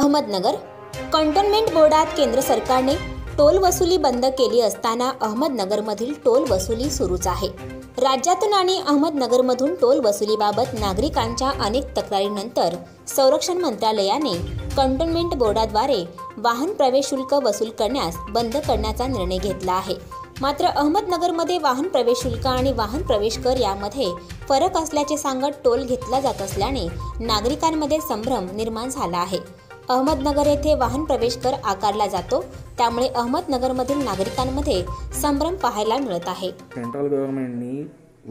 Ahmednagar cantonment बोर्डात केंद्र सरकारने toll वसुली बंद केली असताना अहमदनगरमधील टोल वसुली सुरूच आहे। राज्यातून आणि अहमदनगरमधून टोल वसुलीबाबत नागरिकांच्या अनेक तक्रारीनंतर संरक्षण मंत्रालयाने कॅन्टोन्मेंट बोर्डाद्वारे वाहन प्रवेश शुल्क वसूल करण्यास बंद करण्याचा निर्णय घेतला आहे। मात्र अहमदनगरमध्ये वाहन प्रवेश शुल्क आणि वाहन प्रवेश कर यामध्ये फरक असल्याचे सांगत टोल घेतला जात असल्याने नागरिकांमध्ये संभ्रम निर्माण झाला आहे। अहमदनगर येथे वाहन प्रवेश कर आकारला जातो, त्यामुळे अहमदनगरमधील नागरिकांमध्ये संभ्रम पाहायला मिळत आहे। सेंट्रल गव्हर्नमेंटनी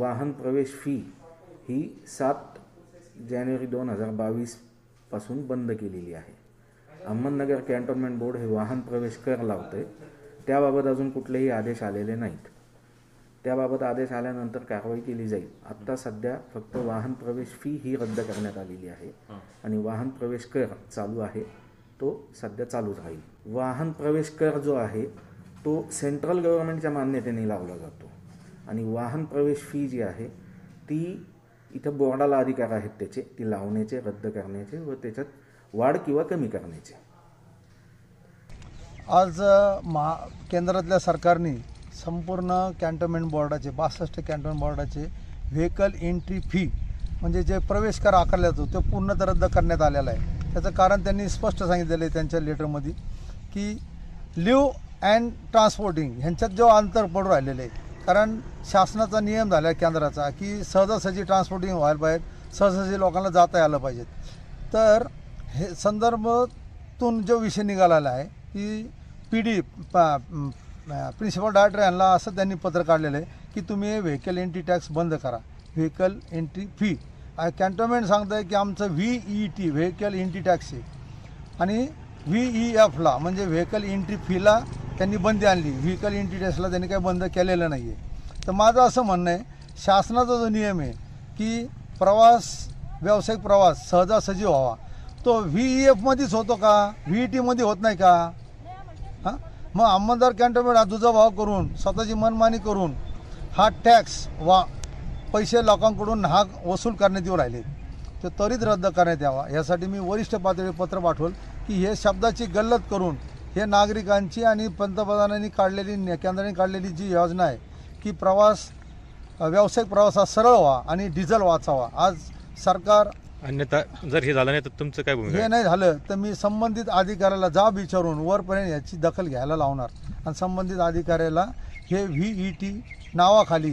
वाहन प्रवेश फी ही 7 जानेवारी 2022 पासून बंद केलेली आहे। अहमदनगर कॅन्टोन्मेंट बोर्ड हे वाहन प्रवेश कर लावते, त्याबाबत अजून कुठलेही आदेश आलेले नाहीत। त्याबाबत आदेश आल्यानंतर कारवाई केली जाईल। आता सध्या फक्त वाहन प्रवेश फी ही रद्द करण्यात आलेली आहे आणि वाहन प्रवेश कर चालू आहे, तो सध्या चालूच राहील। वाहन प्रवेश कर जो आहे तो सेंट्रल गव्हर्नमेंटच्या मान्यतेने लावला जातो आणि वाहन प्रवेश फी जी आहे ती इथं बोर्डाला अधिकार आहेत त्याचे, ती लावण्याचे, रद्द करण्याचे व त्याच्यात वाढ किंवा कमी करण्याचे। आज केंद्रातल्या सरकारने संपूर्ण कॅन्टोन्मेंट बोर्डाचे 62 कॅन्टोन्मेंट बोर्डाचे व्हेकल एंट्री फी म्हणजे जे प्रवेश कर आकारला जातो तो पूर्णतः रद्द करण्यात आलेला आहे। त्याचं कारण त्यांनी स्पष्ट सांगितलेलं आहे त्यांच्या लेटरमध्ये की लिव अँड ट्रान्सपोर्टिंग ह्यांच्यात जो अंतर पडू राहिलेलं आहे, कारण शासनाचा नियम झाला आहे केंद्राचा की सहजासहजी ट्रान्सपोर्टिंग व्हायला पाहिजे, सहजासहजी लोकांना जाता यायला पाहिजेत। तर हे संदर्भातून जो विषय निघालेला आहे की प्रिन्सिपल डायरेक्टर यांना असं त्यांनी पत्र काढलेलं आहे की तुम्ही व्हेकल एंट्री टॅक्स बंद करा, व्हेकल एंट्री फी। कॅन्टोन्मेंट सांगतं आहे की आमचं VET व्हेकल एंट्री टॅक्स आहे आणि VEFला म्हणजे व्हेकल एंट्री फीला त्यांनी बंदी आणली, व्हेकल एंट्री टॅक्सला त्यांनी काही बंद केलेलं नाही आहे। तर माझं असं म्हणणं आहे शासनाचा जो नियम आहे की प्रवास व्यावसायिक प्रवास सहजासहजी व्हावा तो VEFमध्येच होतो का, VETमध्ये होत नाही का? हां, मग अहमदनगर कॅन्टोन्मेंट हा दुजाभाव करून स्वतःची मनमानी करून हा टॅक्स वा पैसे लोकांकडून हा वसूल करण्यात येऊ राहिले, ते त्वरित रद्द करण्यात यावा यासाठी मी वरिष्ठ पातळीवर पत्र पाठवलं की हे शब्दाची गल्लत करून हे नागरिकांची आणि पंतप्रधानांनी काढलेली केंद्राने काढलेली जी योजना आहे की प्रवास व्यावसायिक प्रवास हा सरळ व्हा आणि डिझेल वाचावा, आज सरकार अन्यथा जर हे झालं नाही तर तुमचं काय भूमिका? हे नाही झालं तर मी संबंधित अधिकाऱ्याला जाब विचारून वरपर्यंत याची दखल घ्यायला लावणार आणि संबंधित अधिकाऱ्याला हे VET नावाखाली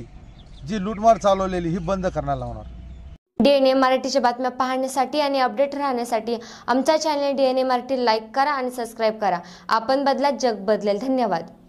जी लूटमार चालवलेली ही बंद करण्याला लावणार। DNA मराठीच्या बातम्या पाहण्यासाठी आणि अपडेट राहण्यासाठी आमचा चॅनल DNA मराठी लाईक करा आणि सबस्क्राईब करा। आपण बदला, जग बदलेल। धन्यवाद।